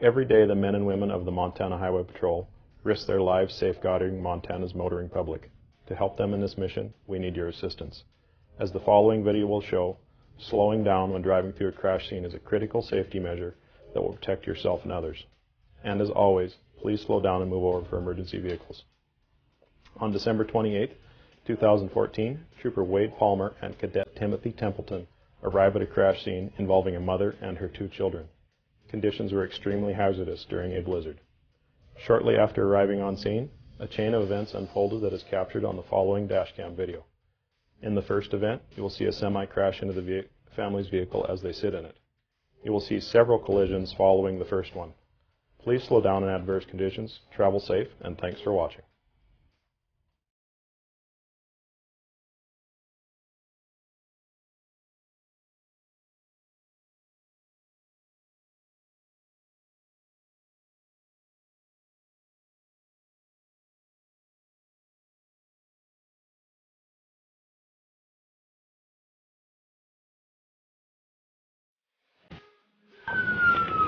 Every day the men and women of the Montana Highway Patrol risk their lives safeguarding Montana's motoring public. To help them in this mission, we need your assistance. As the following video will show, slowing down when driving through a crash scene is a critical safety measure that will protect yourself and others. And as always, please slow down and move over for emergency vehicles. On December 28, 2014, Trooper Wade Palmer and Cadet Timothy Templeton arrive at a crash scene involving a mother and her two children. Conditions were extremely hazardous during a blizzard. Shortly after arriving on scene, a chain of events unfolded that is captured on the following dashcam video. In the first event, you will see a semi crash into the family's vehicle as they sit in it. You will see several collisions following the first one. Please slow down in adverse conditions, travel safe, and thanks for watching.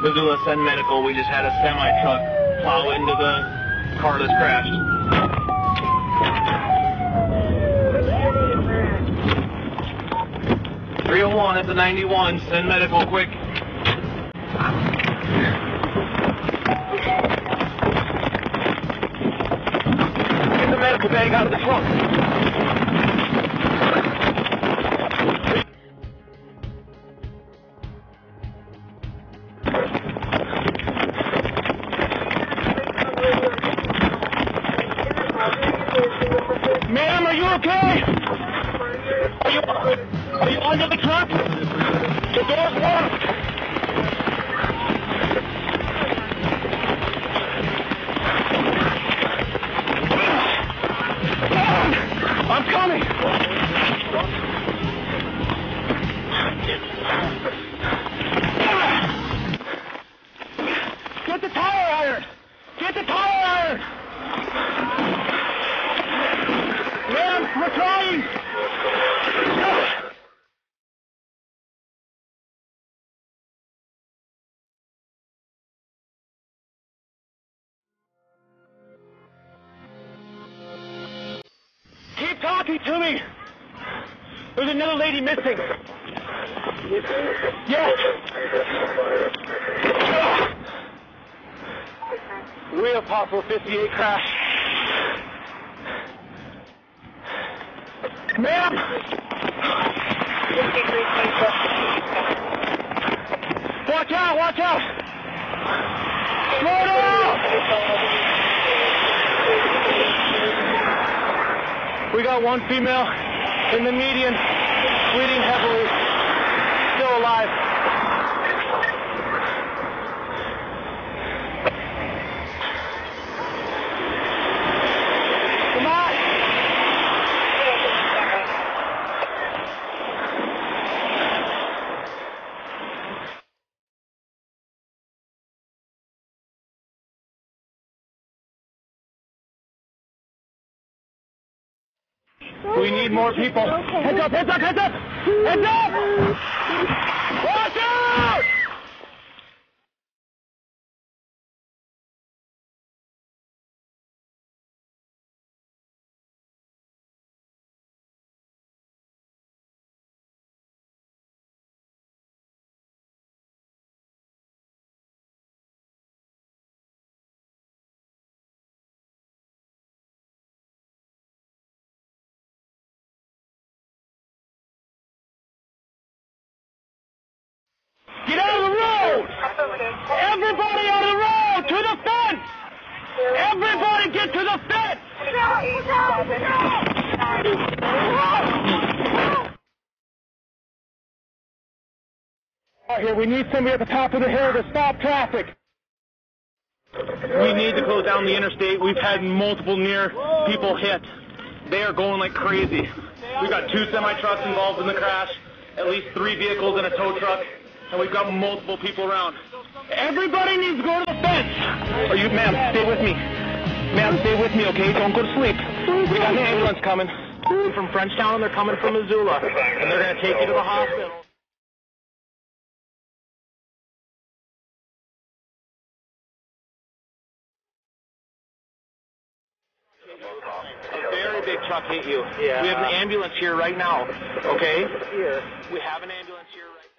Missoula Sun Medical, we just had a semi-truck plow into the car that's crashed. Crashed. 301 at the 91, Sun Medical, quick. Get the medical bag out of the truck. Ma'am, are you okay? Are you under the truck? The door's locked. I'm coming. Get the tire iron. Get the tire iron. We're trying! Keep talking to me! There's another lady missing! Yes! We have possible 58 crash. Ma'am! Watch out! Watch out! Slow down! We got one female in the median, bleeding heavily, still alive. We need more people. Okay. Heads up, heads up, heads up! Heads up! Watch out! Everybody on the road, to the fence! Everybody get to the fence! Out here, we need somebody at the top of the hill to stop traffic. We need to close down the interstate. We've had multiple near people hit. They are going like crazy. We've got 2 semi-trucks involved in the crash, at least 3 vehicles and a tow truck. And we've got multiple people around. Everybody needs to go to the fence. Are you, ma'am, stay with me. Ma'am, stay with me, okay? Don't go to sleep. We got an ambulance coming. They're from Frenchtown and they're coming from Missoula. And they're going to take you to the hospital. big truck hit you. Yeah. We have an ambulance here right now. Okay? Here. We have an ambulance here right now.